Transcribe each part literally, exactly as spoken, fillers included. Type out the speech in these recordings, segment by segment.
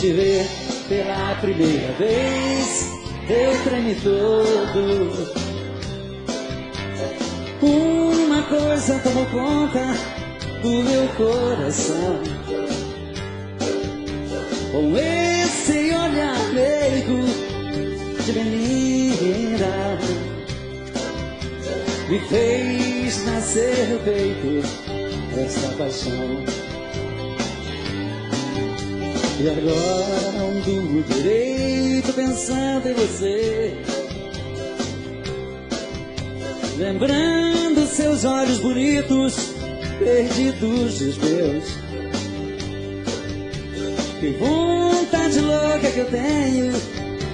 te ver pela primeira vez, eu tremi todo. Uma coisa tomou conta do meu coração, com esse olhar meigo de menina, me fez nascer no peito essa paixão. E agora não durmo direito pensando em você, lembrando seus olhos bonitos perdidos dos meus. Que vontade louca que eu tenho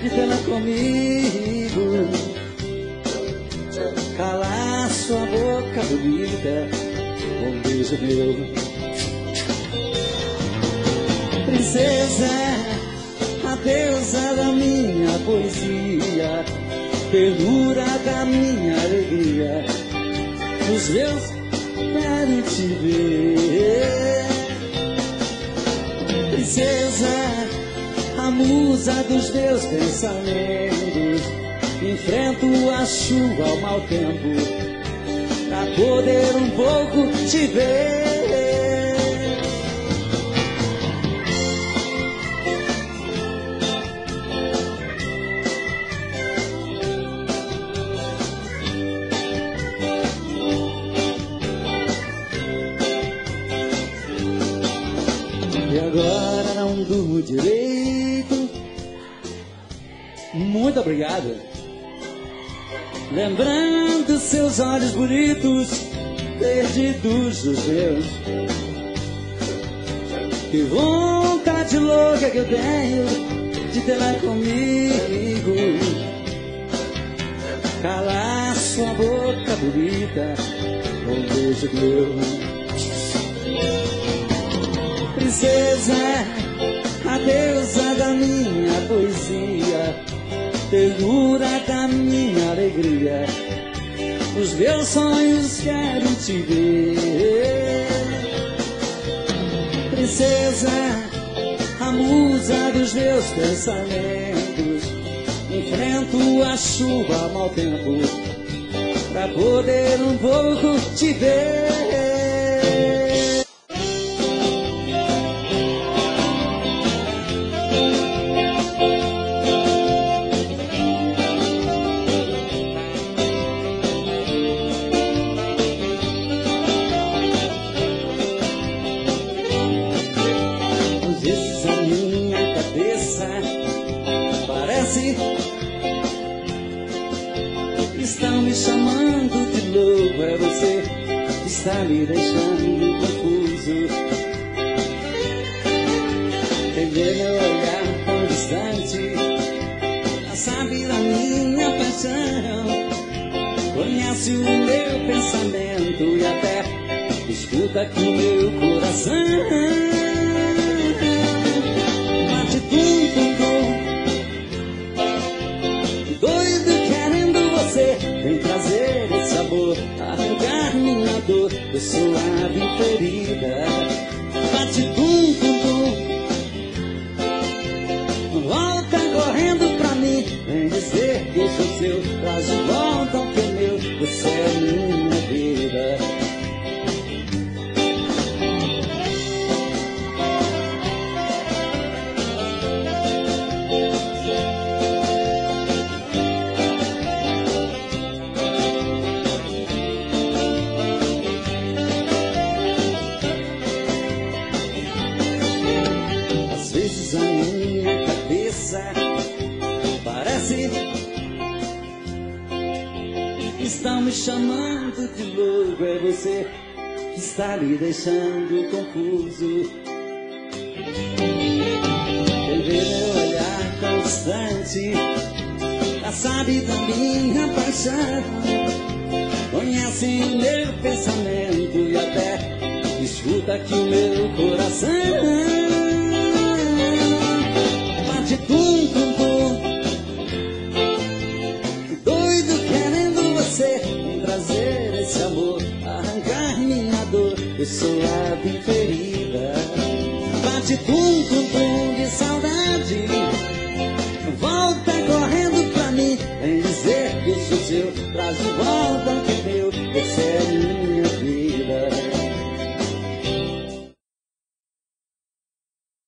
de tê-la comigo, calar sua boca bonita com um beijo meu. Princesa, a deusa da minha poesia, ternura da minha alegria, os meus querem te ver. Princesa, a musa dos meus pensamentos, enfrento a chuva ao mau tempo pra poder um pouco te ver. Agora não durmo direito, muito obrigado, lembrando seus olhos bonitos perdidos dos meus. Que vontade louca que eu tenho de tê-la comigo, calar sua boca bonita com um beijo meu. Princesa, a deusa da minha poesia, ternura da minha alegria, os meus sonhos querem te ver. Princesa, a musa dos meus pensamentos, enfrento a chuva ao mau tempo pra poder um pouco te ver. Estão me chamando de novo, é você que está me deixando confuso. Tem meu olhar tão distante, já sabe da minha paixão, conhece o meu pensamento e até escuta aqui o meu coração. Bate tum, tum, tum, vem trazer esse sabor, arrancar minha dor, eu sou suave e ferida. Bate tum, tum, tum, volta correndo pra mim, vem dizer que eu sou seu, traz de volta o que é meu, você é a minha vida. Estão me chamando de louco, é você que está me deixando confuso. Quem vê meu olhar constante, já sabe da minha paixão, conhece o meu pensamento e até escuta aqui o meu coração. Bate tum, tum, tum, trazer esse amor, arrancar minha dor, eu sou a ferida. Bate tum, tum, tum de saudade. seu, traz de volta o que deu, você é minha vida.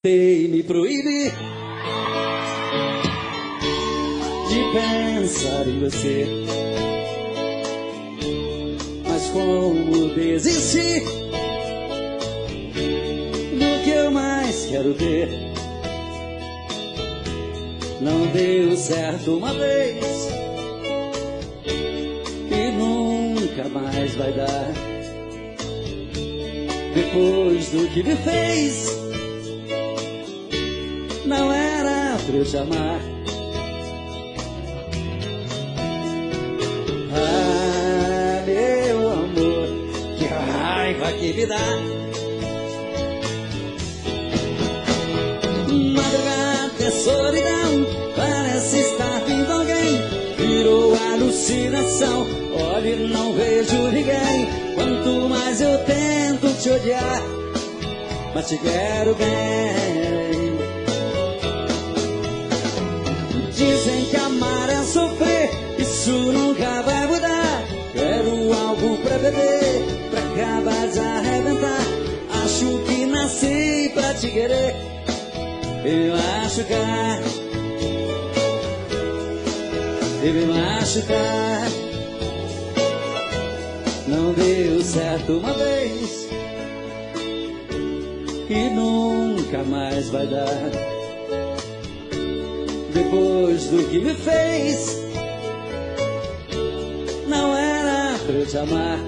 Tentei me proibir de pensar em você, mas como desistir do que eu mais quero ter? Não deu certo uma vez e nunca mais vai dar. Depois do que me fez, não era pra eu te amar. Ah, meu amor, que raiva que me dá. Madrugada é solidão, parece estar vindo alguém. Virou alucinação, olhe, não vejo ninguém. Quanto mais eu tento te odiar, mas te quero bem. Dizem que amar é sofrer, isso nunca vai mudar. Quero algo pra beber, pra acabar de arrebentar. Acho que nasci pra te querer, eu acho que e me machucar. Não deu certo uma vez e nunca mais vai dar. Depois do que me fez, não era pra eu te amar.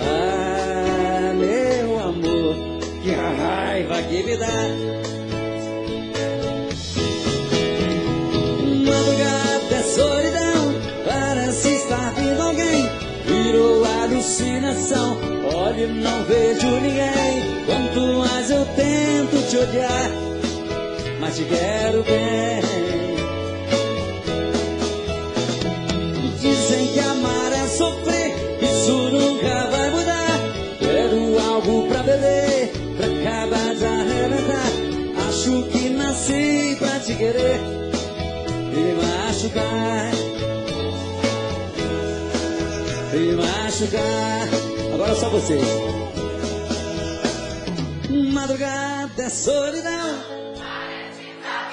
Ah, meu amor, que raiva que me dá. Madrugada é solidão, parece estar vindo alguém. Virou alucinação, olhe, não vejo ninguém. Quanto mais eu tento te odiar, mas te quero bem. Dizem que amar é sofrer, isso nunca vai mudar. Quero algo pra beber, pra acabar de arrebentar. Acho que nasci pra te querer e machucar, e machucar. Agora só vocês. Madrugada é solidão, parece que tá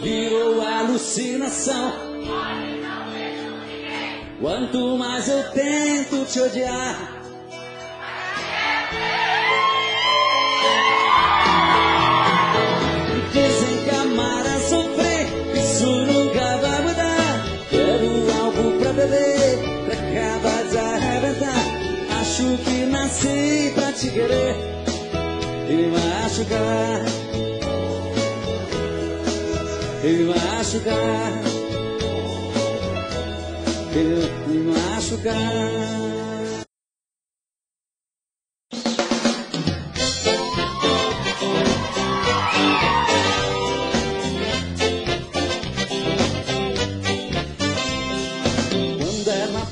vindo alguém. Virou alucinação, olha, não vejo ninguém. Quanto mais eu tento te odiar, pra acabar de arrebentar. Acho que nasci pra te querer e me machucar, e me machucar, e me machucar.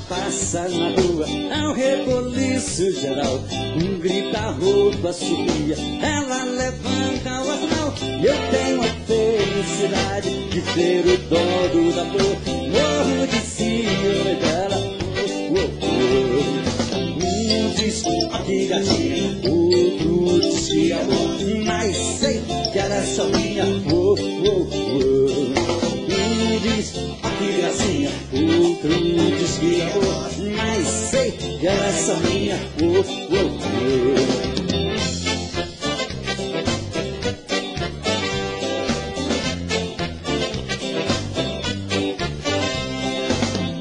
Passar na rua é um reboliço geral. Um grita-roupa subia, ela levanta o astral. E eu tenho a felicidade de ter o dono da flor. Morro de ciúme dela. Um diz que gatinha, outro diz que amor, mas sei que ela é só minha. Um diz que gracinha, outro diz que amor, mas sei que ela é só minha. Oh, oh, oh.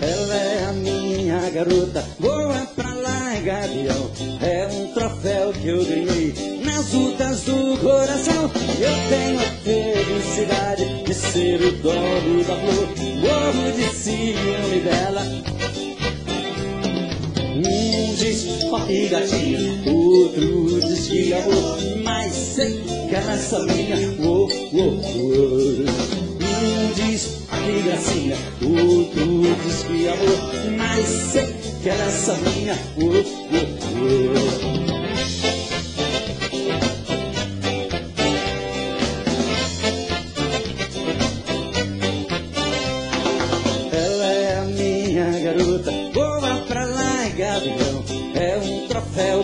Ela é a minha garota, voa pra lá, gavião. É um troféu que eu ganhei nas lutas do coração. Eu tenho a felicidade de ser o dono da flor. Morro de ciúme dela. Um diz que gatinha, outro diz que amor, mas sei que ela é só minha. Oh, oh, oh. Um diz que gracinha, outro diz que amor, mas sei que ela é só minha. Oh, oh, oh.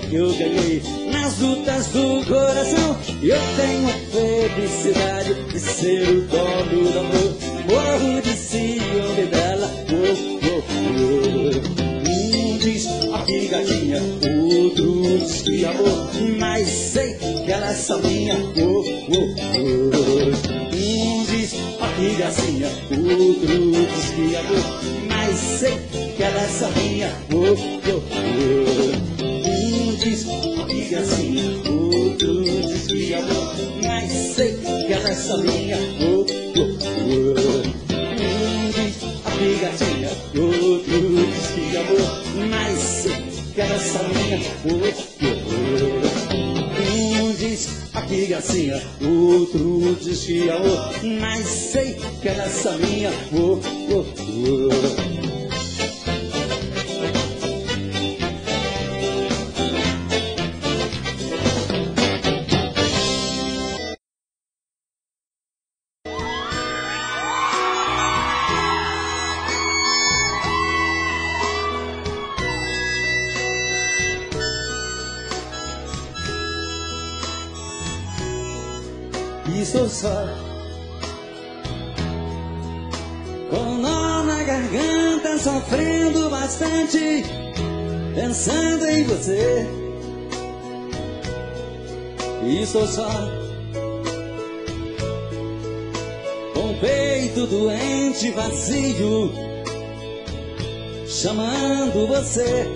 que eu ganhei nas lutas do coração. Eu tenho a felicidade de ser o dono do amor. Morro de ciúme dela, oh, oh, oh. Um diz aqui gatinha, outro diz que amor, mas sei que ela é sabinha, oh, oh, oh. Um diz aqui gatinha, outro diz que amor, mas sei que ela é sabinha, oh, oh, oh. Um diz aqui gatinha, outro diz que amor, mas sei que ela é sabinha, oh, oh, oh. Gatinha, outro diz que amor, mas sei que ela é sabinha, oh, oh. Um diz aqui gatinha, outro diz que amor, mas sei que ela é sabinha, oh, oh, oh. Estou só, com nó na garganta, sofrendo bastante, pensando em você. Estou só, com o peito doente, vazio, chamando você.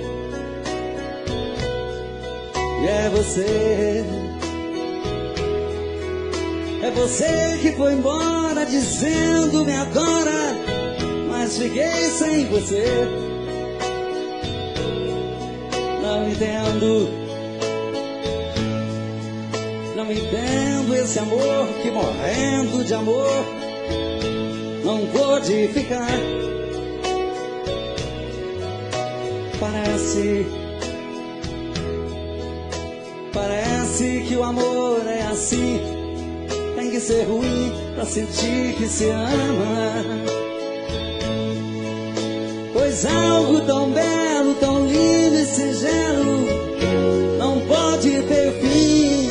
E é você. É você que foi embora dizendo me adora, mas fiquei sem você. Não entendo, não entendo esse amor que morrendo de amor não pôde ficar. Parece, parece que o amor é assim. Tem que ser ruim pra sentir que se ama. Pois algo tão belo, tão lindo e singelo não pode ter fim.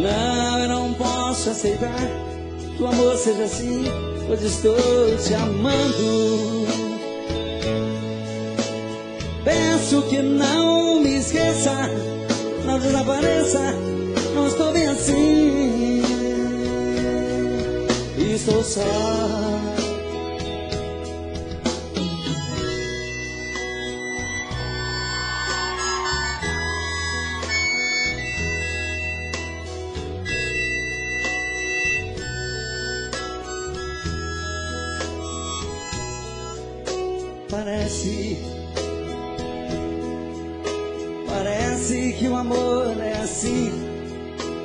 Não, não, eu não posso aceitar que o amor seja assim, pois estou te amando. Peço que não me esqueça, não desapareça, não estou bem assim. Estou só. Parece. Parece que o amor é assim.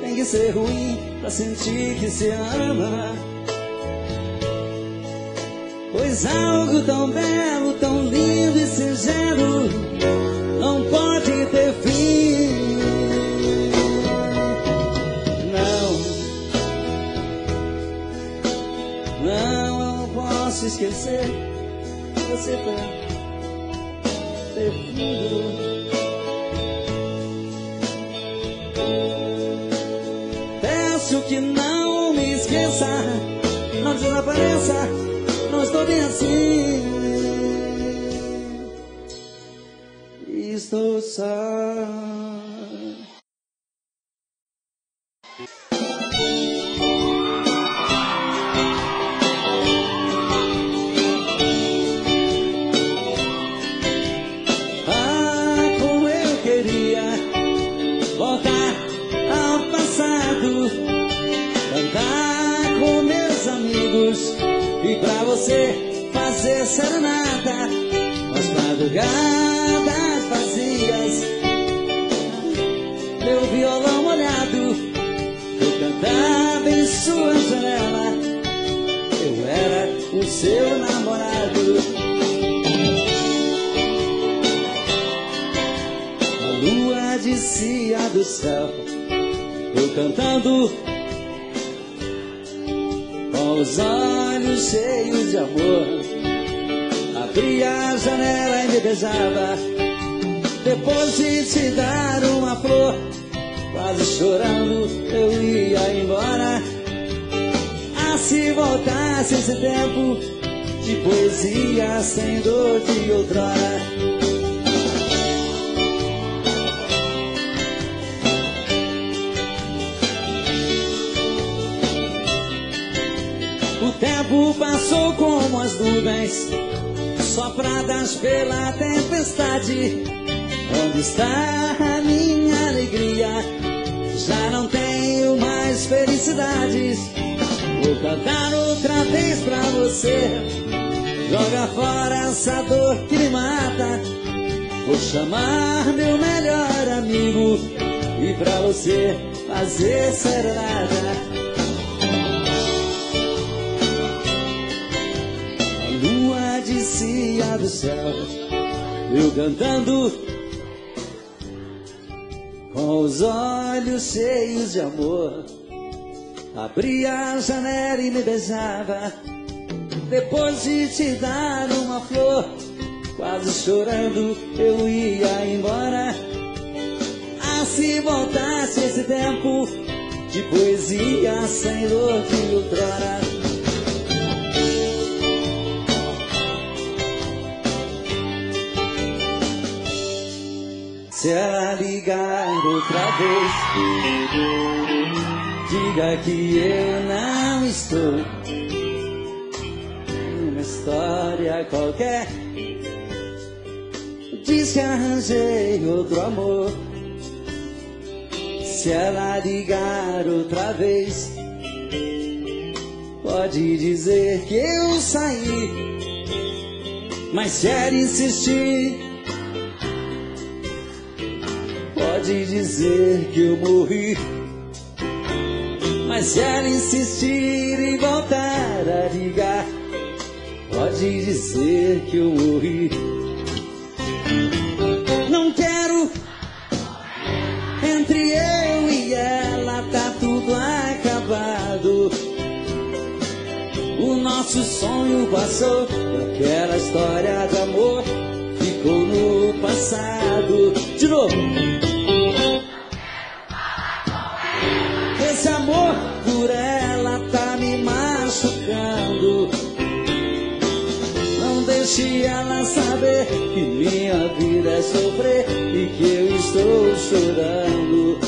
Tem que ser ruim pra sentir que se ama. Pois algo tão belo, tão lindo e singelo não pode ter fim. Não, não, eu não posso esquecer que você tá perdido. Peço que não me esqueça, não desapareça, não estou bem assim. Estou só. Cantar com meus amigos e pra você fazer serenata nas madrugadas vazias, meu violão molhado. Eu cantava em sua janela, eu era o seu namorado. A lua descia do céu, eu cantando com os olhos cheios de amor. abria a janela e me beijava. Depois de te dar uma flor, quase chorando eu ia embora. Ah, se voltasse esse tempo de poesia sem dor de outrora. O passou como as nuvens, sopradas pela tempestade. Onde está a minha alegria? Já não tenho mais felicidades. Vou cantar outra vez pra você. Joga fora essa dor que me mata. Vou chamar meu melhor amigo e pra você fazer serenata. Descia do céu, eu cantando com os olhos cheios de amor. Abria a janela e me beijava. Depois de te dar uma flor, quase chorando eu ia embora. Ah, se voltasse esse tempo de poesia sem dor de outrora. Se ela ligar outra vez, diga que eu não estou numa história qualquer. Diz que arranjei outro amor. Se ela ligar outra vez, pode dizer que eu saí. Mas se ela insistir, pode dizer que eu morri. Mas se ela insistir em voltar a ligar, pode dizer que eu morri. Não quero. Entre eu e ela tá tudo acabado. O nosso sonho passou. Aquela história de amor ficou no passado. De novo. Esse amor por ela tá me machucando. Não deixe ela saber que minha vida é sofrer e que eu estou chorando.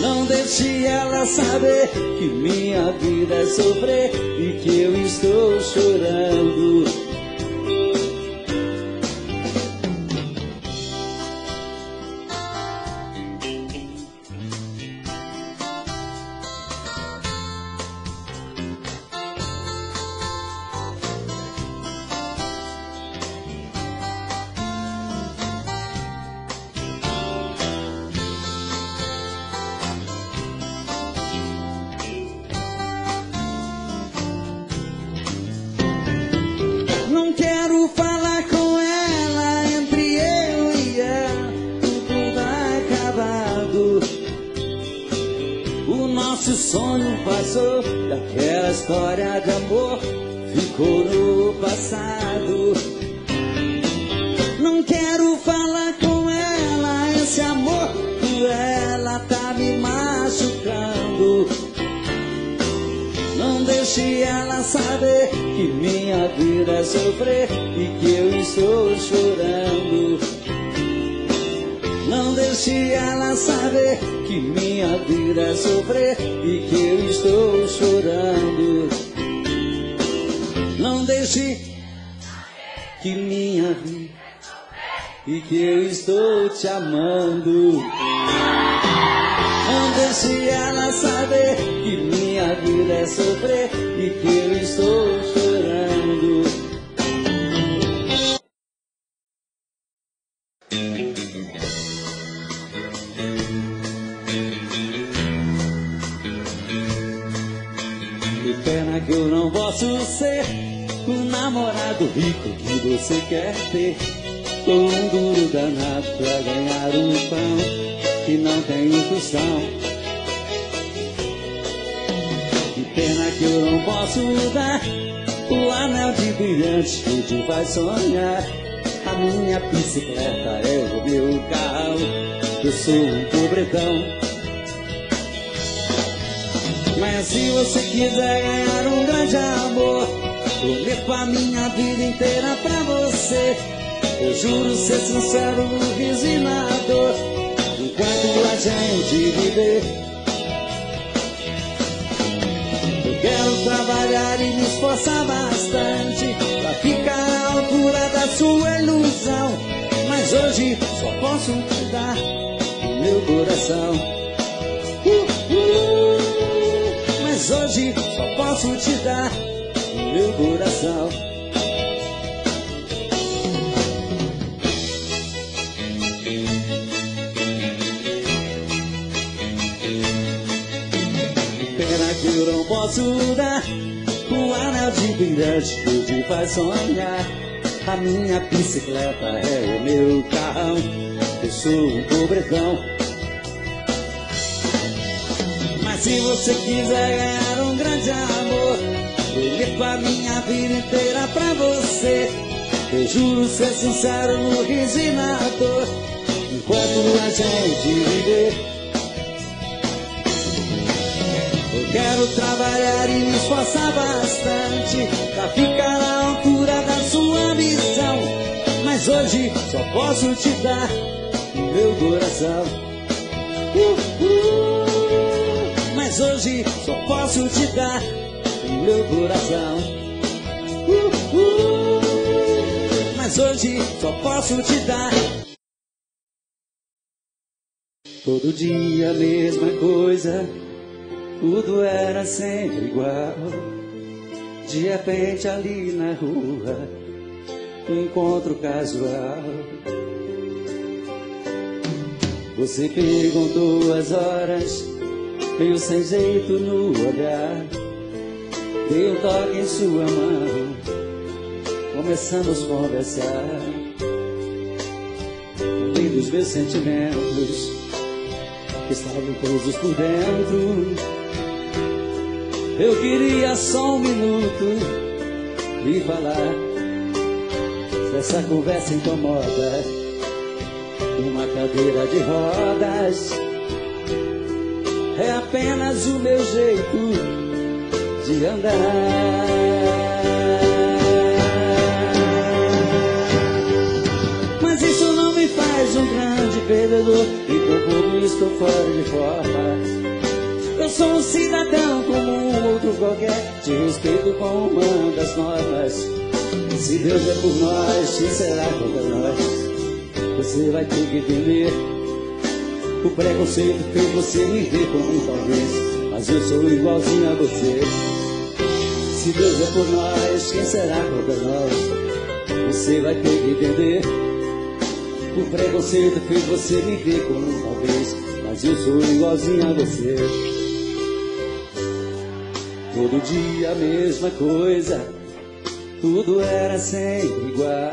Não deixe ela saber que minha vida é sofrer e que eu estou chorando. Que pena que eu não posso dar O anel de brilhante que te faz sonhar. A minha bicicleta é o meu carro. Eu sou um pobretão. Mas se você quiser ganhar um grande amor, eu levo a minha vida inteira pra você. Eu juro ser sincero, luz e na dor, enquanto a gente viver. Quero trabalhar e me esforçar bastante pra ficar à altura da sua ilusão. Mas hoje só posso te dar o meu coração. uh, uh, Mas hoje só posso te dar o meu coração. Eu não posso dar o anel de brilhante que te faz sonhar. A minha bicicleta é o meu carrão. Eu sou um pobretão. Mas se você quiser ganhar um grande amor, eu levo a minha vida inteira pra você. Eu juro ser sincero no riso e na dor, enquanto a gente viver. Quero trabalhar e me esforçar bastante pra ficar à altura da sua missão. Mas hoje só posso te dar o meu coração. uh, uh, Mas hoje só posso te dar o meu coração. uh, uh, Mas hoje só posso te dar. Todo dia a mesma coisa, tudo era sempre igual. De repente ali na rua, um encontro casual. Você perguntou as horas, veio sem jeito no olhar. Dei um toque em sua mão, começamos a conversar. Falei dos meus sentimentos, que estavam todos por dentro. Eu queria só um minuto me falar. Se essa conversa incomoda, uma cadeira de rodas é apenas o meu jeito de andar. Mas isso não me faz um grande perdedor, então por isso estou fora de forma. Eu sou um cidadão como outro qualquer, te respeito como uma das normas. Se Deus é por nós, quem será contra nós? Você vai ter que entender o preconceito que você me vê como talvez, mas eu sou igualzinho a você. Se Deus é por nós, quem será contra nós? Você vai ter que entender o preconceito que você me vê como talvez, mas eu sou igualzinho a você. Todo dia a mesma coisa, tudo era sempre igual.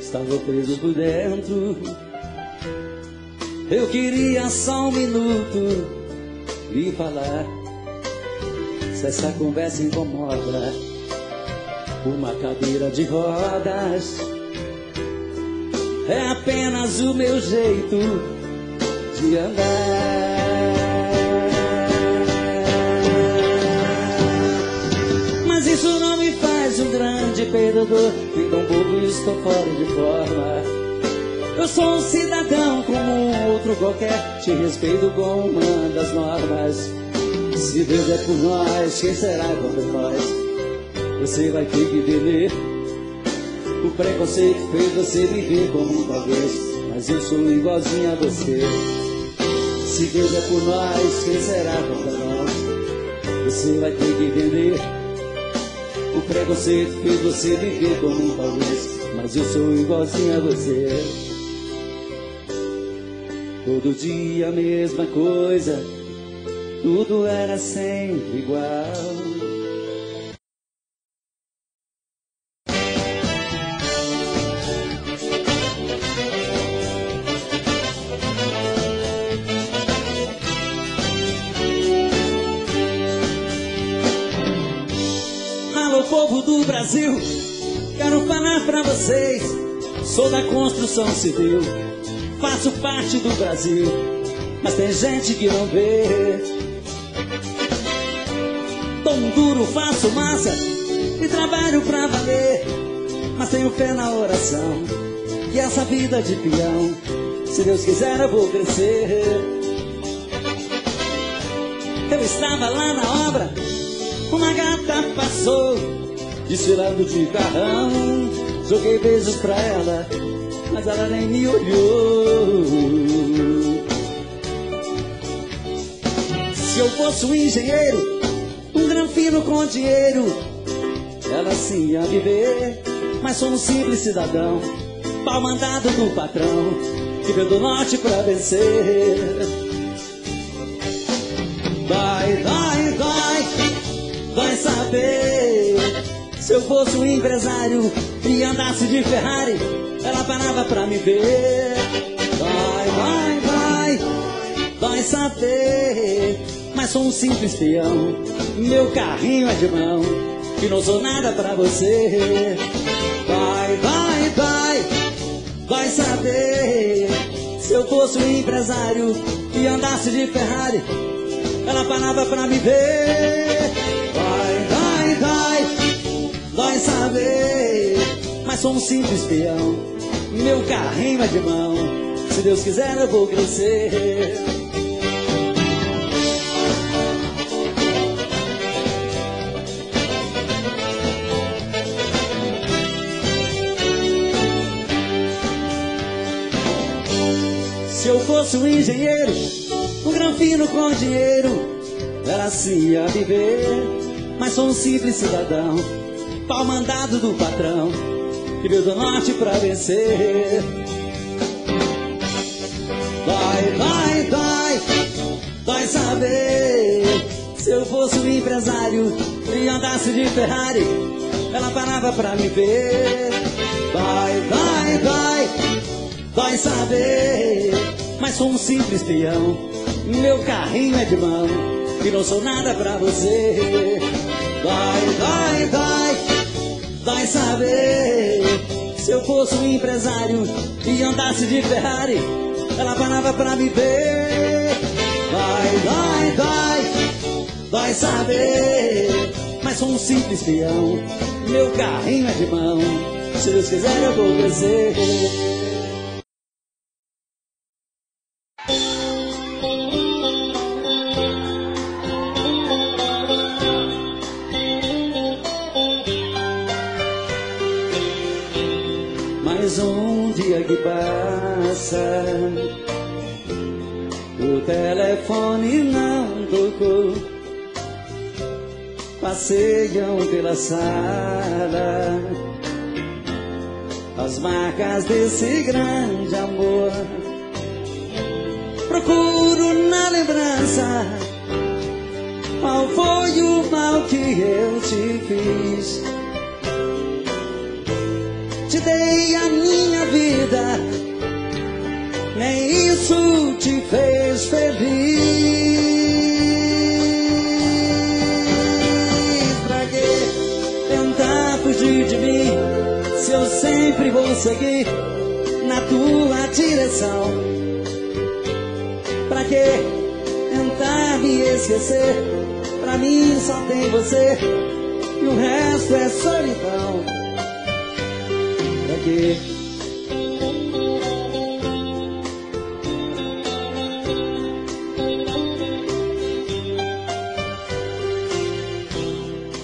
Estava preso por dentro. Eu queria só um minuto me falar. Se essa conversa incomoda, uma cadeira de rodas é apenas o meu jeito de andar. Mas isso não me faz um grande perdedor, então bobo e estou fora de forma. Eu sou um cidadão como outro qualquer, te respeito como manda as normas. Se Deus é por nós, quem será contra nós? Você vai ter que entender o preconceito fez você viver como um talvez, mas eu sou igualzinho a você. Se Deus é por nós, quem será contra nós? Você vai ter que entender o preconceito fez você viver como um talvez. mas eu sou igualzinho a você. Todo dia a mesma coisa, tudo era sempre igual. Povo do Brasil, quero falar pra vocês. Sou da construção civil, faço parte do Brasil, mas tem gente que não vê. Tomo duro, faço massa e trabalho pra valer, mas tenho fé na oração e essa vida de peão, se Deus quiser eu vou crescer. Eu estava lá na obra, uma gata passou desfilando de carrão, joguei beijos pra ela, mas ela nem me olhou. Se eu fosse um engenheiro, um granfino com dinheiro, ela sim ia viver, mas sou um simples cidadão, pau mandado do patrão, que veio do norte pra vencer. Vai, vai, vai, vai saber. Se eu fosse um empresário e andasse de Ferrari, ela parava pra me ver. Vai, vai, vai, vai saber. Mas sou um simples peão, meu carrinho é de mão, que não sou nada pra você. Vai, vai, vai, vai saber. Se eu fosse um empresário e andasse de Ferrari, ela parava pra me ver. Vai saber, mas sou um simples peão, meu carrinho é de mão, se Deus quiser eu vou crescer. Se eu fosse um engenheiro, um granfino com dinheiro, era assim a viver, mas sou um simples cidadão, pau mandado do patrão, que veio do norte pra vencer. Vai, vai, vai, vai saber. Se eu fosse um empresário e andasse de Ferrari, ela parava pra me ver. Vai, vai, vai, vai saber. Mas sou um simples peão, meu carrinho é de mão, e não sou nada pra você. Vai, vai, vai, vai saber. Se eu fosse um empresário e andasse de Ferrari, ela parava pra me ver. Vai, vai, vai, vai saber. Mas sou um simples peão, meu carrinho é de mão, se Deus quiser eu vou crescer. O telefone não tocou, passeiam pela sala as marcas desse grande amor. Procuro na lembrança qual foi o mal que eu te fiz. Te dei a minha vida, nem isso te fez feliz. Pra que tentar fugir de mim, se eu sempre vou seguir na tua direção? Pra que tentar me esquecer? Pra mim só tem você e o resto é solidão. Pra que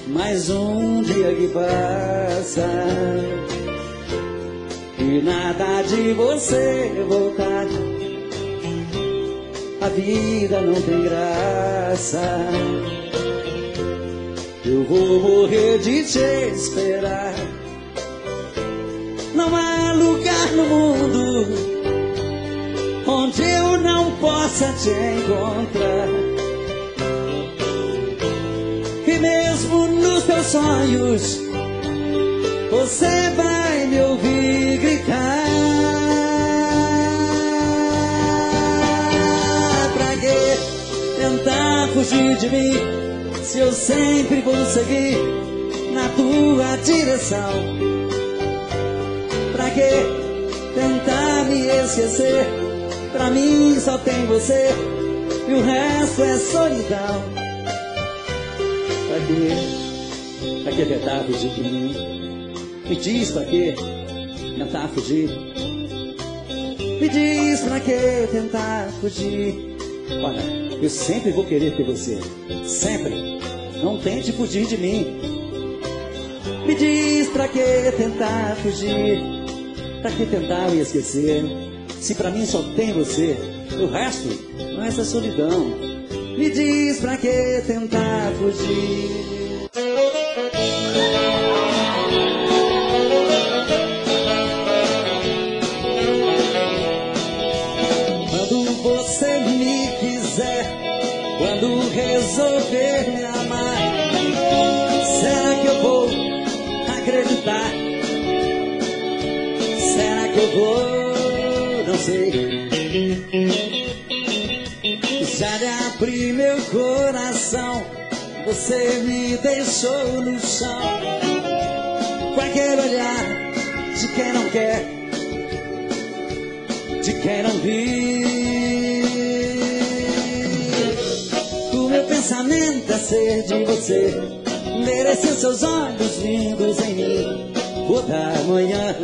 mais um dia que passa e nada de você voltar? A vida não tem graça, eu vou morrer de te esperar. Não há lugar no mundo onde eu não possa te encontrar. E mesmo nos teus sonhos você vai me ouvir gritar. Pra que tentar fugir de mim se eu sempre vou seguir na tua direção? Pra que tentar me esquecer? Pra mim só tem você e o resto é solidão. Pra que, pra que tentar fugir de mim? Me diz pra que tentar fugir? Me diz pra que tentar fugir? Olha, eu sempre vou querer ter você, sempre. Não tente fugir de mim. Me diz pra que tentar fugir? Pra que tentar me esquecer? Se pra mim só tem você, o resto não é essa solidão. Me diz pra que tentar fugir? Quando resolver me amar, será que eu vou acreditar? Será que eu vou? Não sei. Já lhe abri meu coração, você me deixou no chão, com aquele olhar de quem não quer, de quem não vive. Pensamento é ser de você, merecer seus olhos lindos em mim. Toda manhã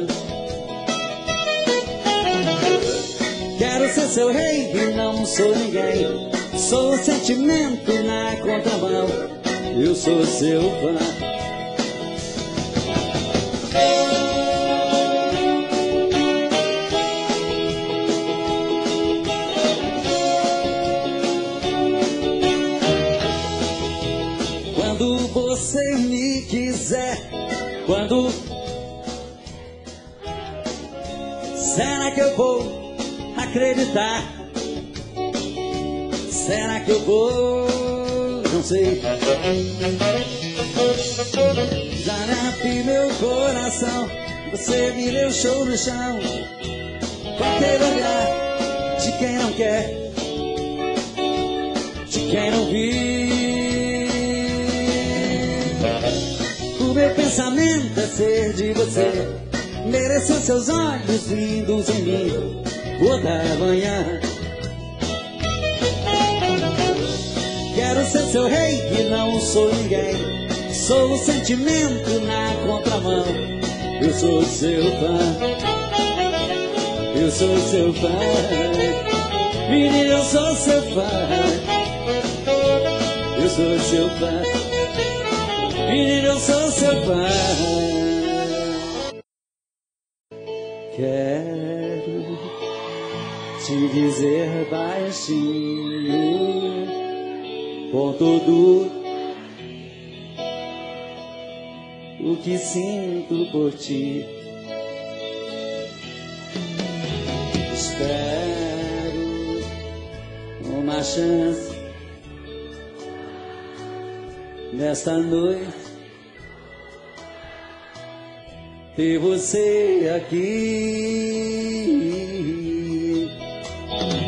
quero ser seu rei e não sou ninguém. Sou o sentimento na contramão, eu sou seu fã. Quando será que eu vou acreditar? Será que eu vou? Não sei. Já rapi meu coração, você me deixou no chão, com aquele olhar de quem não quer, de quem não vive. Meu pensamento é ser de você, merecer seus olhos lindos em mim, toda manhã. Quero ser seu rei que não sou ninguém, sou o sentimento na contramão, eu sou seu fã, eu sou seu fã, menino, eu sou seu fã, eu sou seu fã. Menino, eu sou seu pai. Quero te dizer baixinho, com tudo o que sinto por ti. Espero uma chance nesta noite ter você aqui.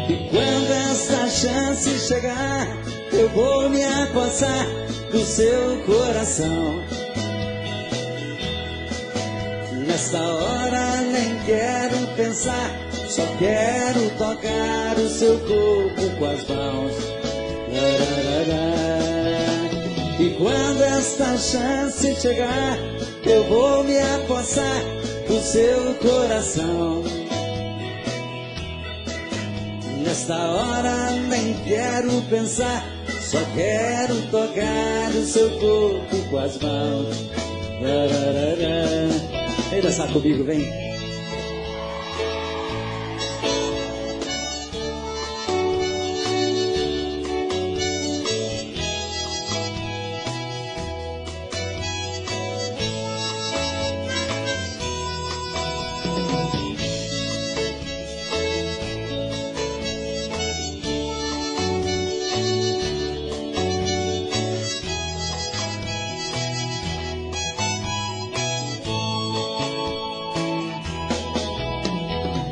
E quando essa chance chegar, eu vou me apossar do seu coração. Nesta hora nem quero pensar, só quero tocar o seu corpo com as mãos. Lararara. E quando esta chance chegar, eu vou me apossar do seu coração. Nesta hora nem quero pensar, só quero tocar o seu corpo com as mãos. Vem dançar comigo, vem.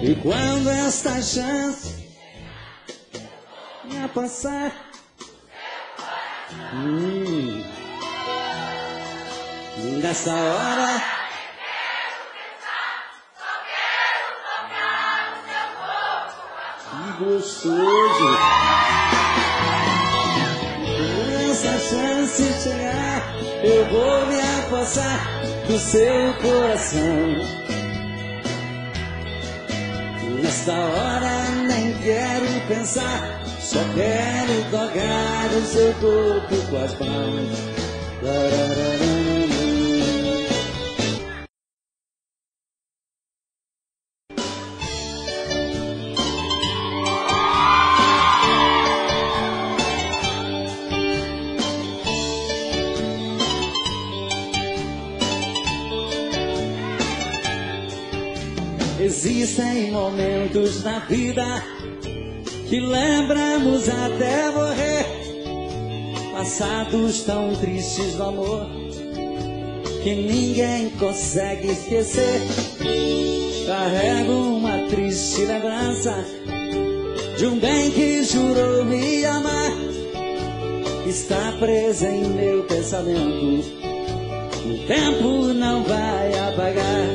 E quando esta chance me passar, hum, nessa hora eu quero pensar, só quero tocar no seu corpo. Que gostoso! Quando essa chance chegar, eu vou me apossar do seu coração. Nesta hora nem quero pensar, só quero tocar o seu corpo com as mãos. Existem momentos na vida que lembramos até morrer, passados tão tristes do amor que ninguém consegue esquecer. Carrego uma triste lembrança de um bem que jurou me amar. Está presa em meu pensamento, o tempo não vai apagar.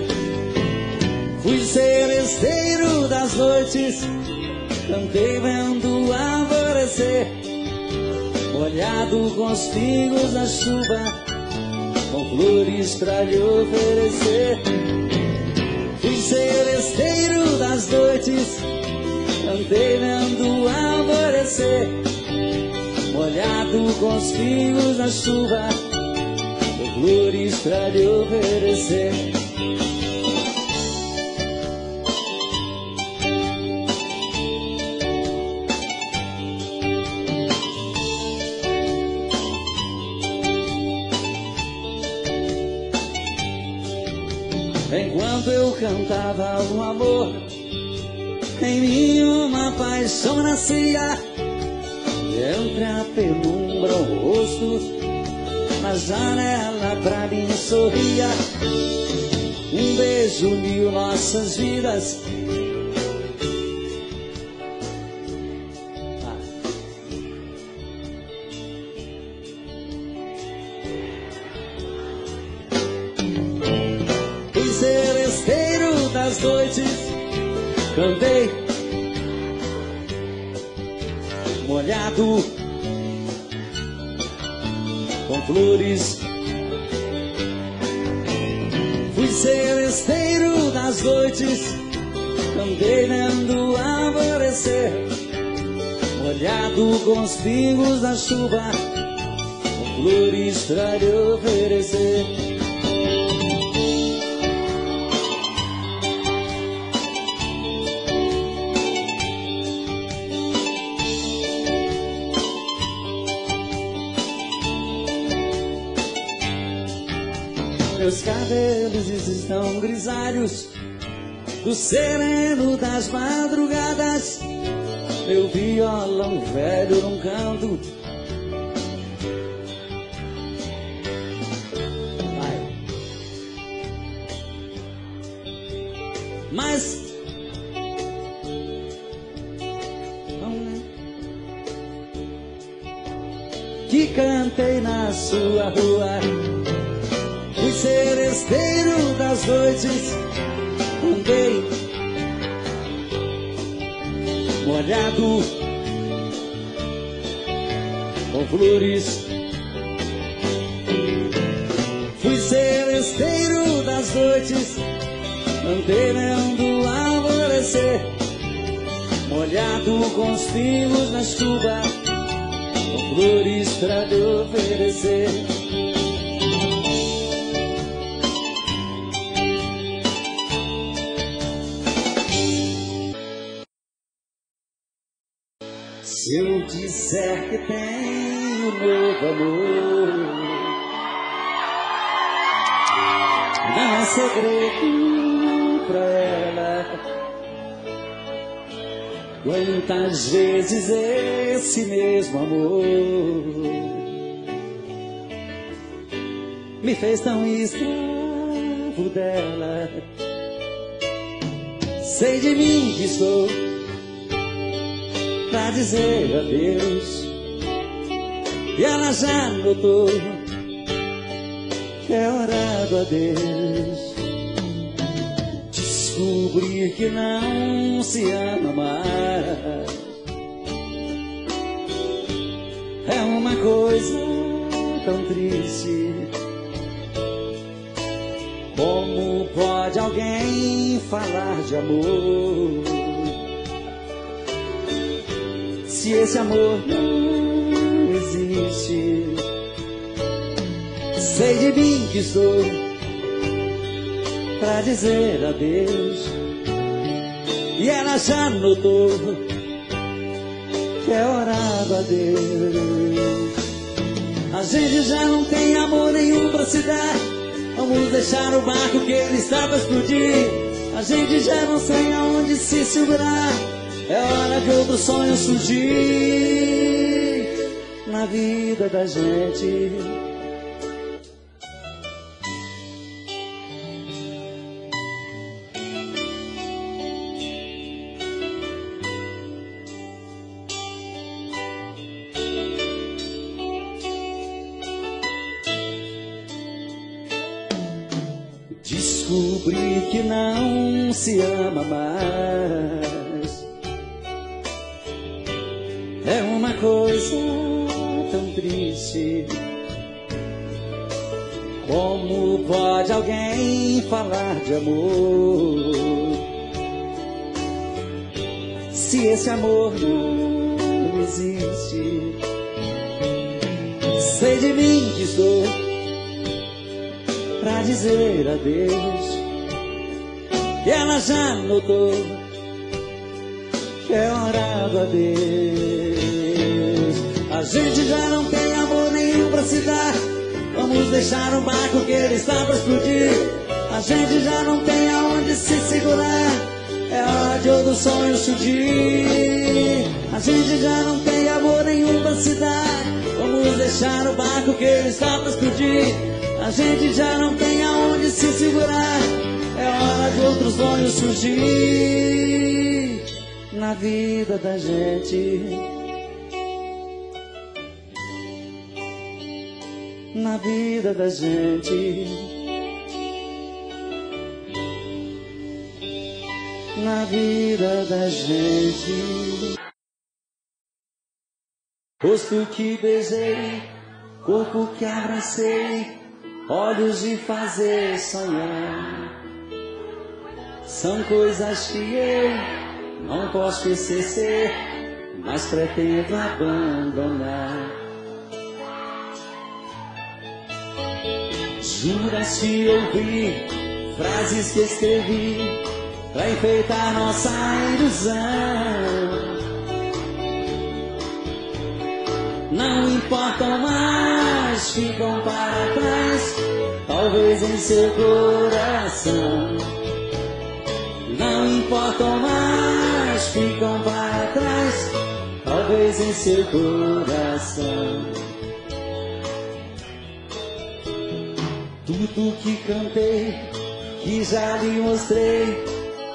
Fui seresteiro das noites, cantei vendo alvorecer, molhado com os pingos da chuva, com flores pra lhe oferecer. Fui seresteiro das noites, cantei vendo alvorecer, molhado com os pingos da chuva, com flores pra lhe oferecer. Enquanto eu cantava um amor, em mim uma paixão nascia. Entre a penumbra o rosto, na janela pra mim sorria. Um beijo uniu nossas vidas, cantei molhado com flores. Fui seresteiro das noites, cantei vendo alvorecer, molhado com os pingos da chuva, com flores pra lhe oferecer. Meus cabelos estão grisalhos do sereno das madrugadas, meu violão velho num canto. Ai. Mas que cantei na sua rua. Fui seresteiro das noites, cantei molhado com flores. Fui seresteiro das noites, cantei vendo alvorecer, molhado com os pingos na chuva, com flores pra lhe oferecer. Se eu disser que tenho novo amor, não é segredo pra ela. Quantas vezes esse mesmo amor me fez tão escravo dela. Sei de mim que sou pra dizer adeus, e ela já notou que é hora do adeus. Descobrir que não se ama mais é uma coisa tão triste. Como pode alguém falar de amor se esse amor não existe? Sei de mim que sou pra dizer adeus, e ela já notou que é hora do adeus. A gente já não tem amor nenhum pra se dar, vamos deixar o barco que ele está pra explodir. A gente já não sei aonde se segurar, é hora de outro sonho surgir na vida da gente. Descobrir que não se ama mais é uma coisa tão triste. Como pode alguém falar de amor se esse amor não existe? Sei de mim que sou pra dizer adeus, e ela já notou que é hora do adeus. A gente já não tem amor nenhum pra se dar, vamos deixar o barco que ele está pra explodir. A gente já não tem aonde se segurar, é hora de outro sonho surgir. A gente já não tem amor nenhum pra se dar, vamos deixar o barco que ele está pra explodir. A gente já não tem aonde se segurar, é hora de outros sonhos surgir na vida da gente. Na vida da gente. Na vida da gente. Rosto que beijei, corpo que abracei, olhos de fazer sonhar, são coisas que eu não posso esquecer, mas pretendo abandonar. Juras que ouvi, frases que escrevi pra enfeitar nossa ilusão, não importam mais, ficam para trás, talvez em seu coração. Não importam mais, ficam para trás, talvez em seu coração. Tudo que cantei, que já lhe mostrei,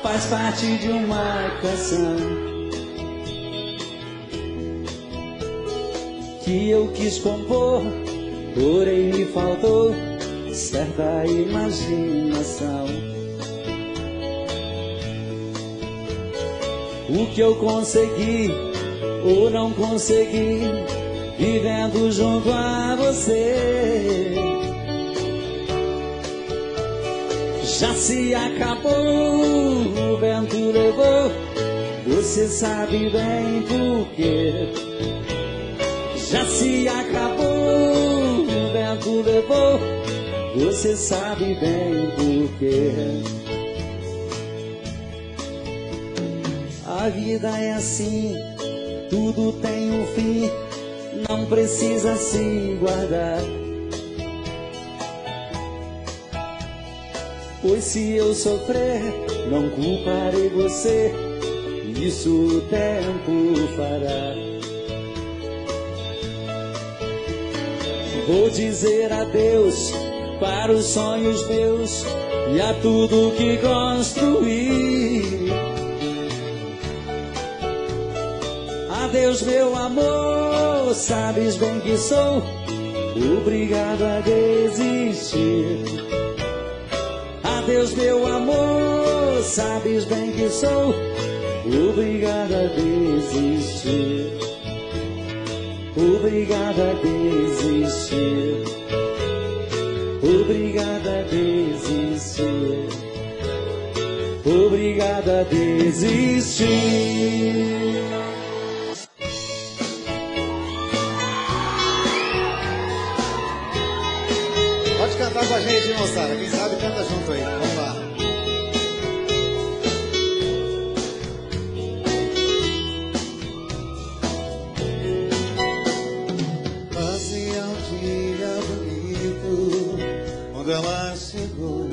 faz parte de uma canção que eu quis compor, porém me faltou certa imaginação. O que eu consegui ou não consegui vivendo junto a você já se acabou, o vento levou, você sabe bem porquê. Já se acabou, o vento levou, você sabe bem porquê. A vida é assim, tudo tem um fim, não precisa se guardar. Pois se eu sofrer, não culparei você, isso o tempo fará. Vou dizer adeus para os sonhos meus e a tudo que construí. Adeus, meu amor, sabes bem que sou obrigado a desistir. Adeus, meu amor, sabes bem que sou obrigado a desistir. Obrigado a desistir. Obrigado a desistir. Obrigado a desistir. Pode cantar com a gente, moçada. Quem sabe canta junto aí. Vamos lá. Passei um dia bonito quando ela chegou.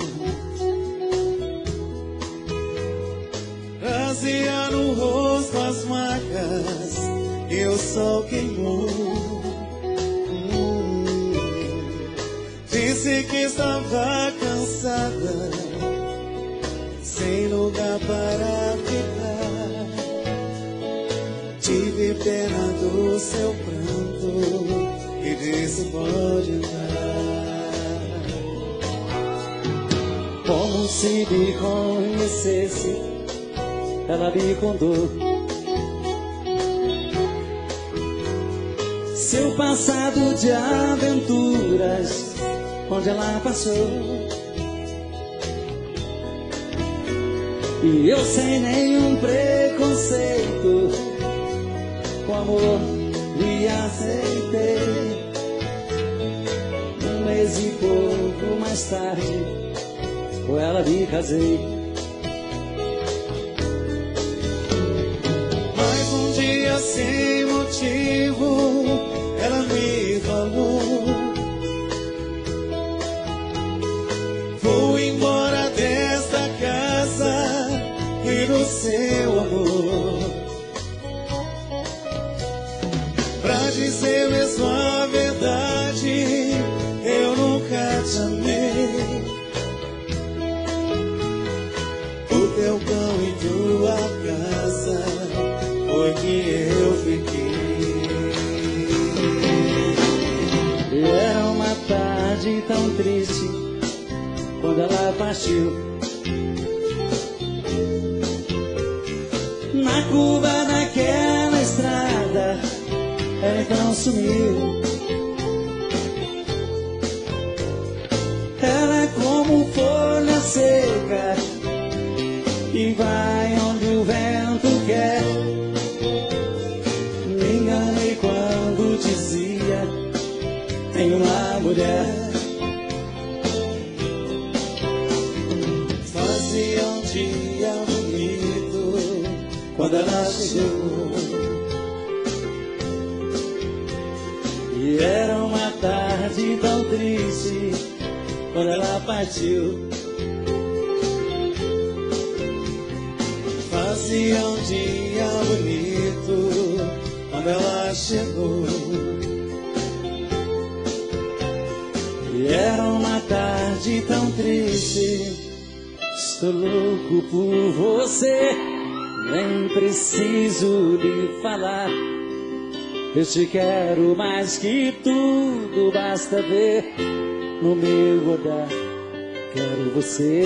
Trazia no rosto as marcas e o sol queimou. hum, Disse que estava cansada, sem lugar para ficar. Tive pena do seu pranto e disse pode dar. Como se me conhecesse, ela me contou seu passado de aventuras, onde ela passou. E eu sem nenhum preconceito, com amor me aceitei. Um mês e pouco mais tarde, com ela me casei. Sem motivo, ela me falou: vou embora desta casa e do seu amor. Pra dizer mesmo a verdade, eu nunca te amei. O teu cão e tua casa foi que eu fiquei. E era uma tarde tão triste quando ela partiu. Na curva daquela estrada, ela então sumiu. Ela é como folha seca e vai onde o vento quer. Uma mulher fazia um dia bonito quando ela chegou. E era uma tarde tão triste quando ela partiu. Fazia um dia bonito quando ela chegou. Era uma tarde tão triste. Estou louco por você, nem preciso lhe falar. Eu te quero mais que tudo, basta ver no meu olhar. Quero você.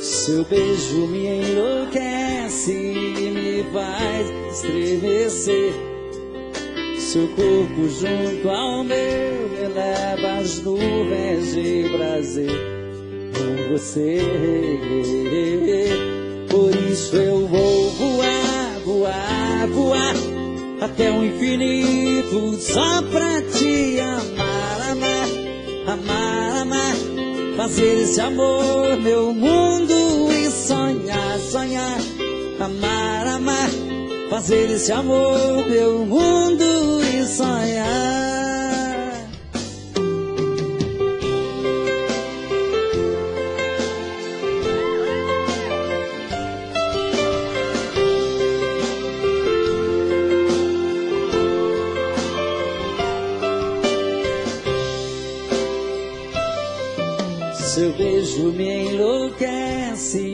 Seu beijo me enlouquece e me faz estremecer. Seu corpo junto ao meu eleva as nuvens de prazer com você. Por isso eu vou voar, voar, voar até o infinito só pra te amar, amar, amar, amar. Fazer esse amor meu mundo e sonhar, sonhar, amar, amar. Fazer esse amor meu mundo e sonhar. Seu beijo me enlouquece.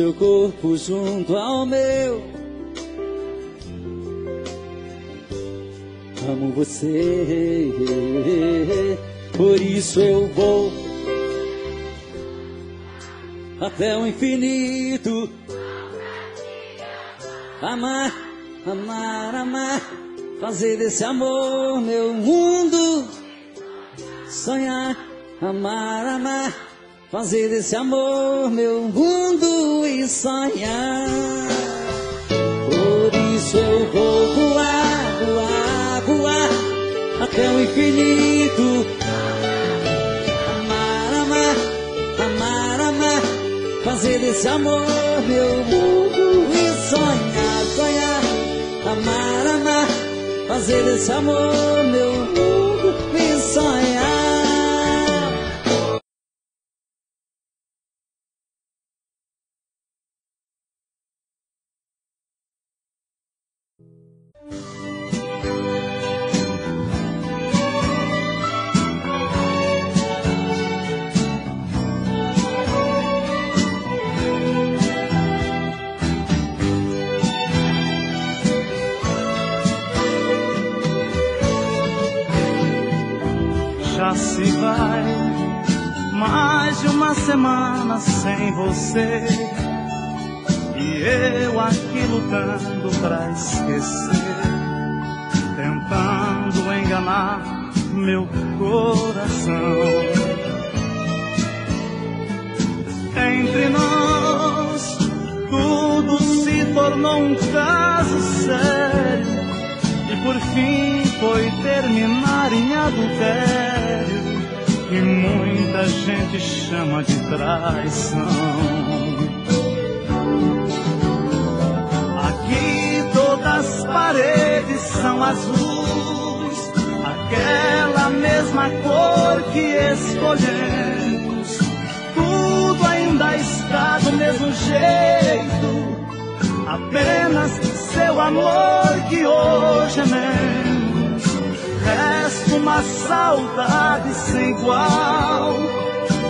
seu corpo junto ao meu. Amo você, por isso eu vou até o infinito. Amar, amar, amar, fazer desse amor meu mundo. Sonhar, amar, amar, fazer desse amor meu mundo e sonhar. Por isso eu vou voar, voar, voar até o infinito. Amar, amar, amar, amar, fazer desse amor meu mundo e sonhar. Sonhar, amar, amar, fazer desse amor meu mundo e sonhar. Já se vai mais de uma semana sem você, e eu aqui lutando pra esquecer, tentando enganar meu coração. Entre nós tudo se tornou um caso sério, e por fim foi terminar em adultério, que muita gente chama de traição. Aqui todas as paredes são azuis, aquela mesma cor que escolhemos. Tudo ainda está do mesmo jeito, apenas seu amor que hoje é menos. Resta uma saudade sem igual,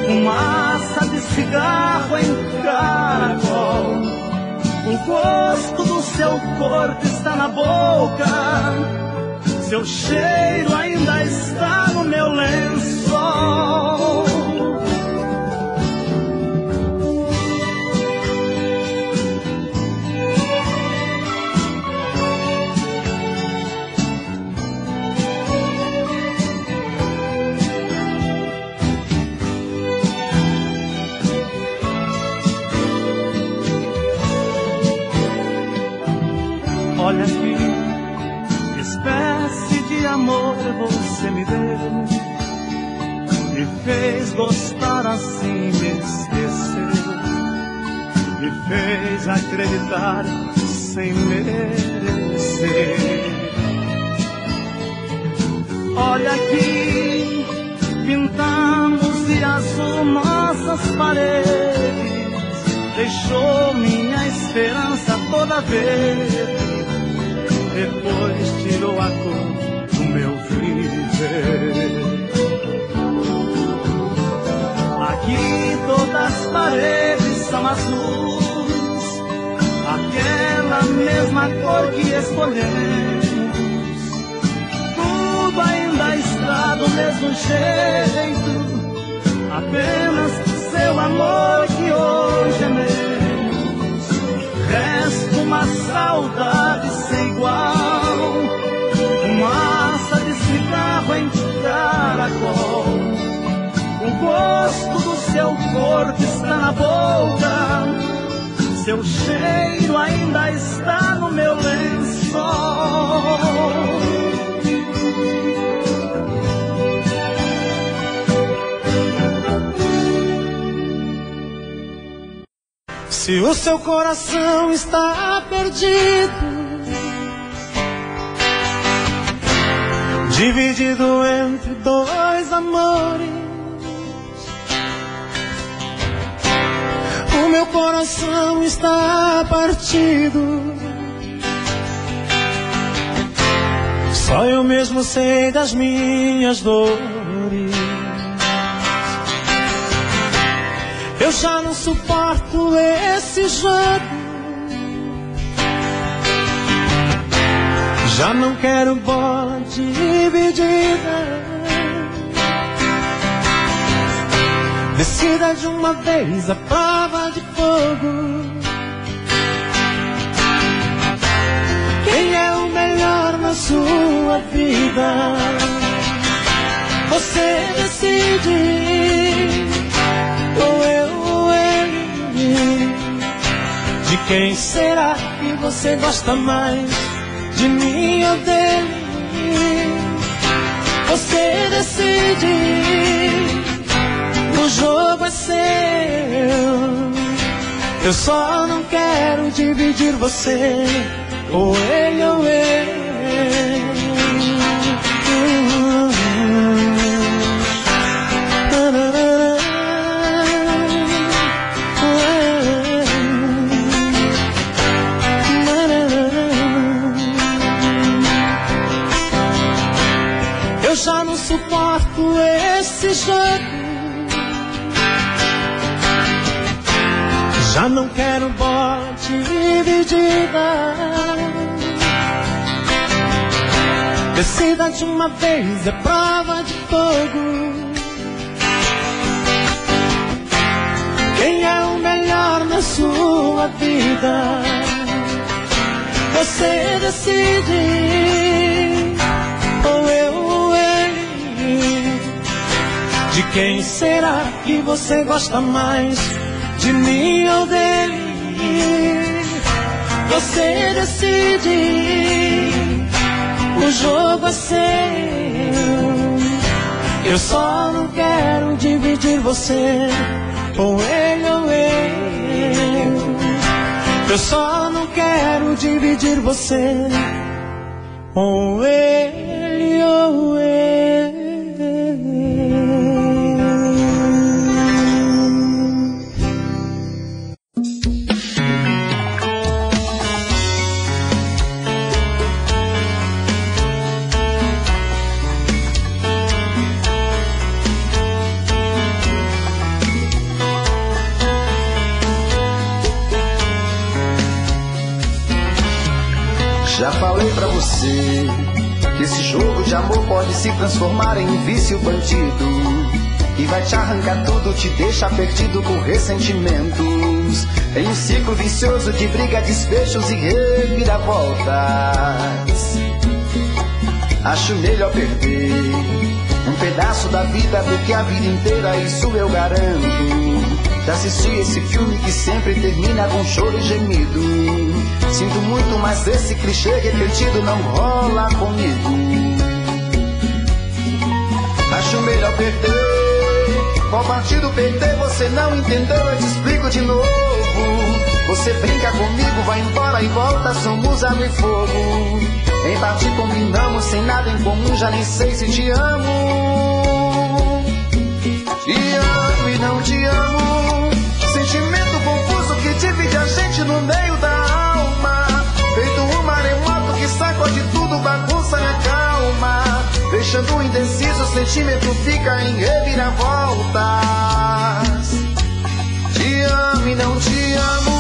fumaça de cigarro em caracol. O gosto do seu corpo está na boca, seu cheiro ainda está no meu lençol. Olha aqui, que espécie de amor você me deu, me fez gostar assim, me esqueceu, me fez acreditar sem merecer. Olha aqui, pintamos de azul nossas paredes, deixou minha esperança toda verde. Depois tirou a cor do meu viver. Aqui todas as paredes são azuis, aquela mesma cor que escolhemos. Tudo ainda está do mesmo jeito, apenas seu amor que hoje é meu. Resta uma saudade sem igual, fumaça de cigarro em caracol. O gosto do seu corpo está na boca, seu cheiro ainda está no meu lençol. Se o seu coração está perdido, dividido entre dois amores, o meu coração está partido. Só eu mesmo sei das minhas dores. Eu já não suporto esse jogo. Já não quero bola dividida. Decida de uma vez a prova de fogo. Quem é o melhor na sua vida? Você decide. Ou eu ou ele. De quem será que você gosta mais? De mim ou dele, você decide. O jogo é seu. Eu só não quero dividir você, ou ele ou eu. Suporto esse jogo. Já não quero bola dividida. Decida de uma vez, é prova de fogo. Quem é o melhor na sua vida? Você decide. Ou eu. De quem será que você gosta mais? De mim ou dele? Você decide. O jogo é seu. Eu só não quero dividir você, ou ele ou eu. Eu só não quero dividir você, ou ele ou eu. Já falei pra você que esse jogo de amor pode se transformar em um vício bandido, e vai te arrancar tudo, te deixa perdido com ressentimentos, em um ciclo vicioso de briga, despechos e reviravoltas. Acho melhor perder um pedaço da vida do que a vida inteira, isso eu garanto. Já assisti esse filme que sempre termina com choro e gemido. Sinto muito, mas esse clichê repetido não rola comigo. Acho melhor perder. Qual partido perder? Você não entendeu, eu te explico de novo. Você brinca comigo, vai embora e volta, somos água e fogo. Em parte combinamos, sem nada em comum, já nem sei se te amo. Te amo e não te amo. Sentimento confuso que divide a gente no meio da alma. Feito um maremoto que sacode tudo, bagunça minha calma, deixando indeciso, o sentimento fica em reviravoltas. Te amo e não te amo.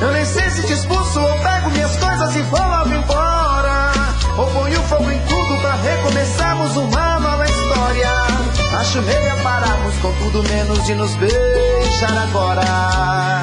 Eu nem sei se te expulso ou pego minhas coisas e vou logo embora, ou ponho fogo em tudo pra recomeçarmos uma nova história. Acho melhor pararmos com tudo menos de nos beijar agora.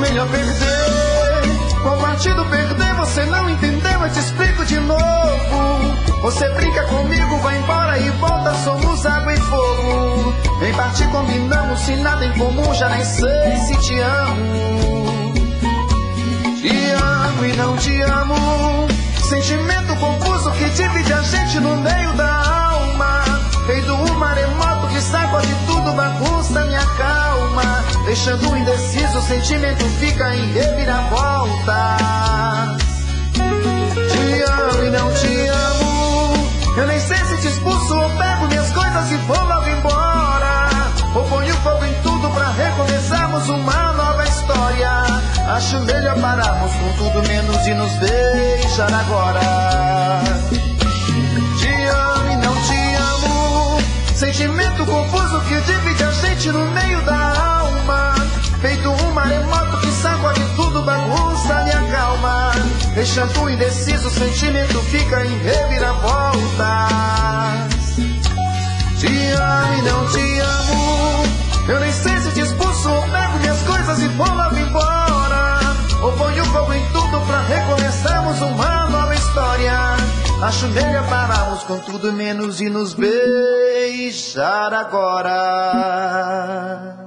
Melhor perder. Qual partido perder? Você não entendeu, eu te explico de novo. Você brinca comigo, vai embora e volta, somos água e fogo. Em parte combinamos, se nada em comum, já nem sei se te amo. Te amo e não te amo. Sentimento confuso que divide a gente no meio da alma. Feito um maremoto que sacode tudo, bagunça minha calma, deixando indeciso, o sentimento fica em reviravoltas. Te amo e não te amo. Eu nem sei se te expulso ou pego minhas coisas bicicletas e vou logo embora. Ou ponho fogo em tudo pra recomeçarmos uma nova história. Acho melhor pararmos com tudo menos e nos deixar agora. Te amo e não te amo, sentimento confuso que divide a gente no meio da alma. Feito um maremoto que sacode tudo, bagunça e acalma, deixando indeciso, o sentimento fica em reviravoltas. Te amo e não te amo, eu nem sei se te expulso ou pego minhas coisas e vou logo embora. Ou ponho fogo em tudo pra recomeçarmos uma nova história. Acho melhor pararmos com tudo menos e nos beijar agora.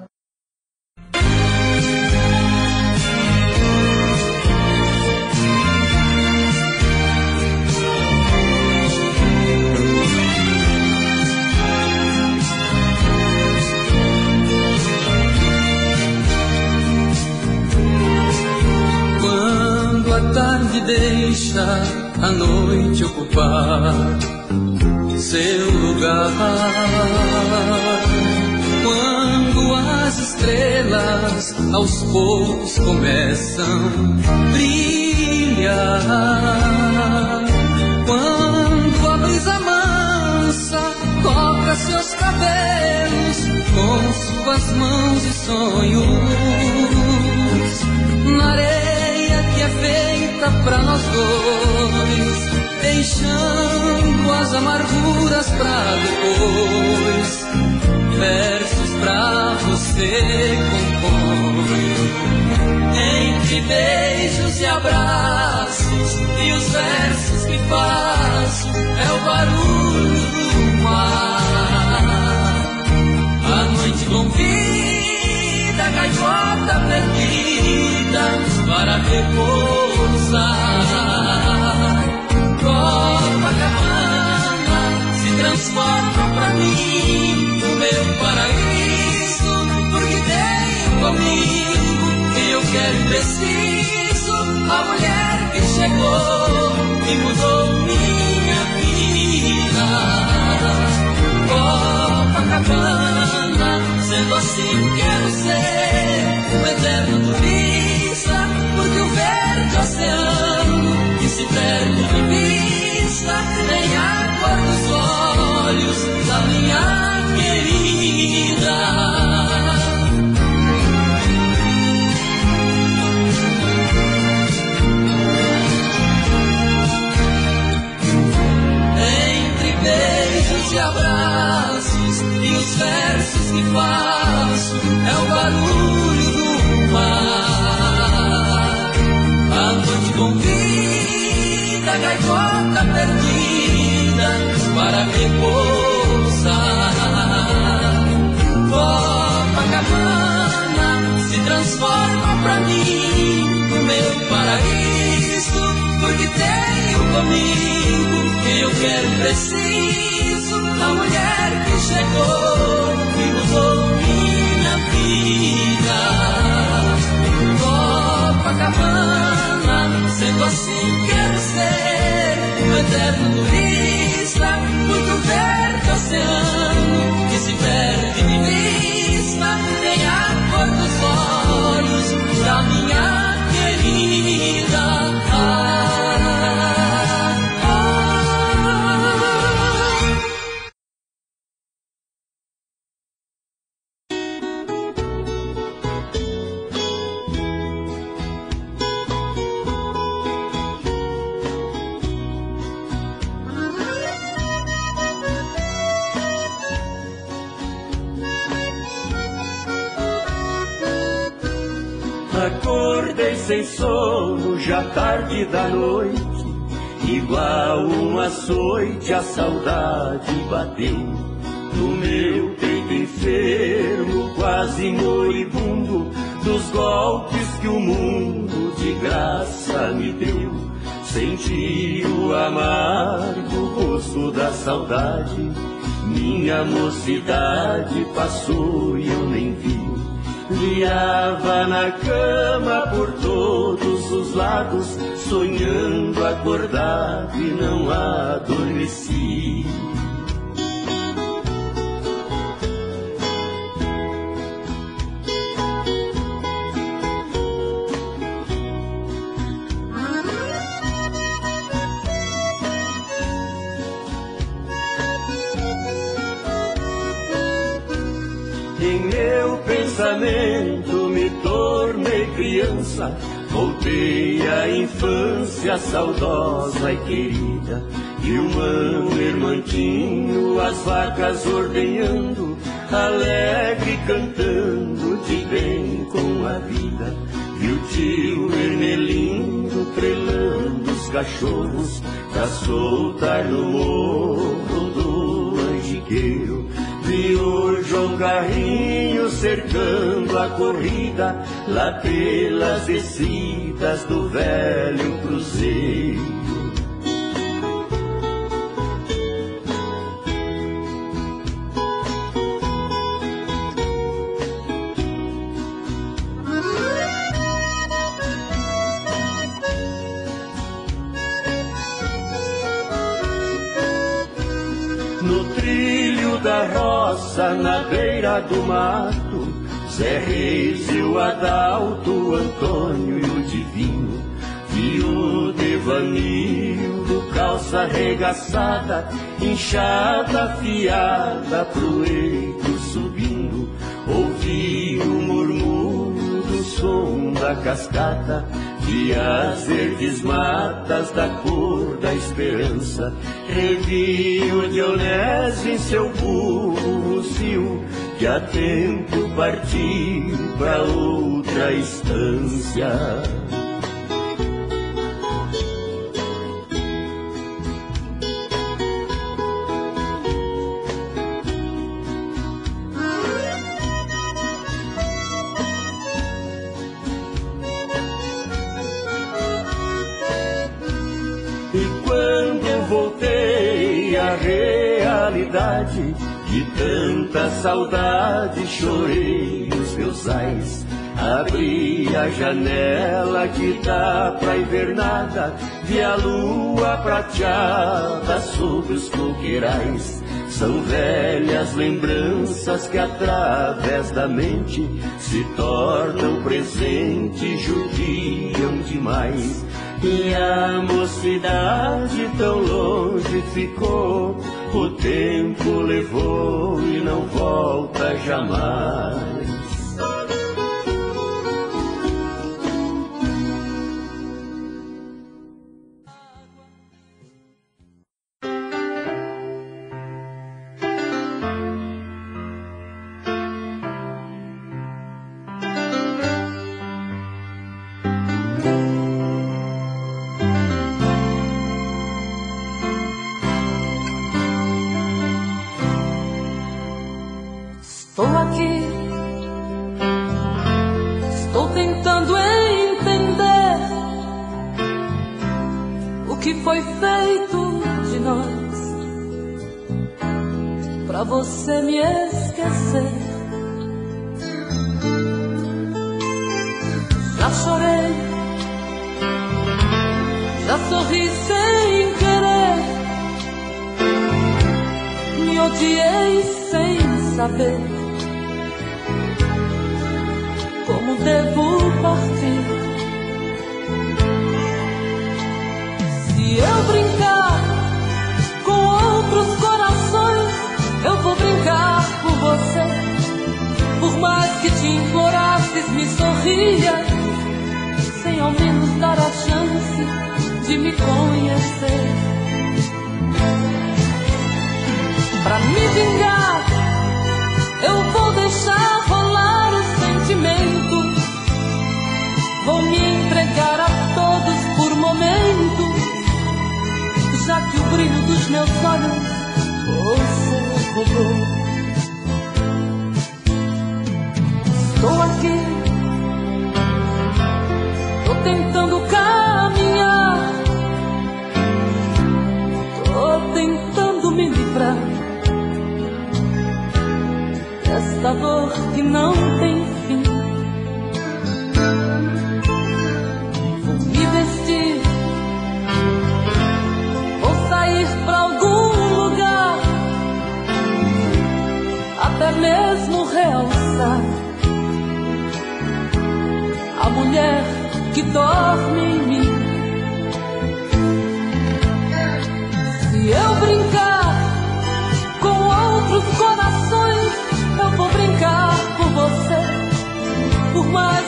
A tarde deixa a noite ocupar seu lugar. Quando as estrelas aos poucos começam a brilhar, quando a brisa mansa toca seus cabelos com suas mãos e sonhos na areia que é feita pra nós dois, deixando as amarguras pra depois, versos pra você compõe, entre beijos e abraços, e os versos que faço é o barulho do mar. A noite convida a gaivota perdida para repousar. Copacabana se transforma pra mim no meu paraíso, porque tem comigo que eu quero e preciso a mulher que chegou e mudou minha vida. Copacabana, sendo assim quero ser um eterno turista, porque o verde oceano que se perde de vista tem a cor dos olhos da minha querida. De abraços e os versos que faço é o barulho do mar. A noite convida a gaivota perdida para repousar. Copacabana se transforma pra mim no meu paraíso, porque tenho comigo que eu quero e preciso a mulher que chegou e mudou minha vida. Copacabana, sendo assim quero ser um eterno turista, muito verde oceano que se perde de vista tem a cor dos olhos da minha querida. Ah, acordei sem sono, já tarde da noite, igual um açoite a saudade bateu no meu peito enfermo, quase moribundo, dos golpes que o mundo de graça me deu. Senti o amargo gosto da saudade, minha mocidade passou e eu nem vi. Liava na cama por todos os lados, sonhando acordado e não adormeci. lembrança, voltei à infância saudosa e querida, e o mano Hermantinho, as vacas ordenhando, alegre cantando de bem com a vida, e o tio Ermelindo prelando os cachorros pra soltar no morro do Anjigueiro. Viu João Garrinho cercando a corrida lá pelas descidas do velho Cruzeiro. Na beira do mato, Zé Reis e o Adalto, Antônio e o Divino, e o devaneio do calça arregaçada, inchada, afiada, pro eito subindo. Ouvi o murmúrio do som da cascata, e as verdes matas da cor da esperança. Revi o Dionésio em seu burro rucio, que há tempo partiu pra outra estância. De tanta saudade chorei nos meus ais, abri a janela que dá pra invernada, vi a lua prateada sobre os coqueirais. São velhas lembranças que através da mente se tornam presente, judiam demais. E a mocidade tão longe ficou, o tempo levou e não volta jamais. Por mais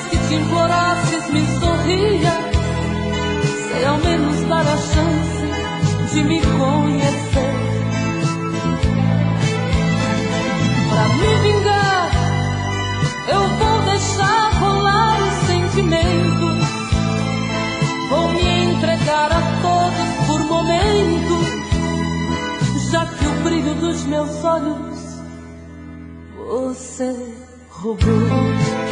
que te implorasse, vez me sorria, sei ao menos dar a chance de me conhecer. Pra me vingar, eu vou deixar rolar os sentimentos, vou me entregar a todos por momentos, já que o brilho dos meus olhos você roubou.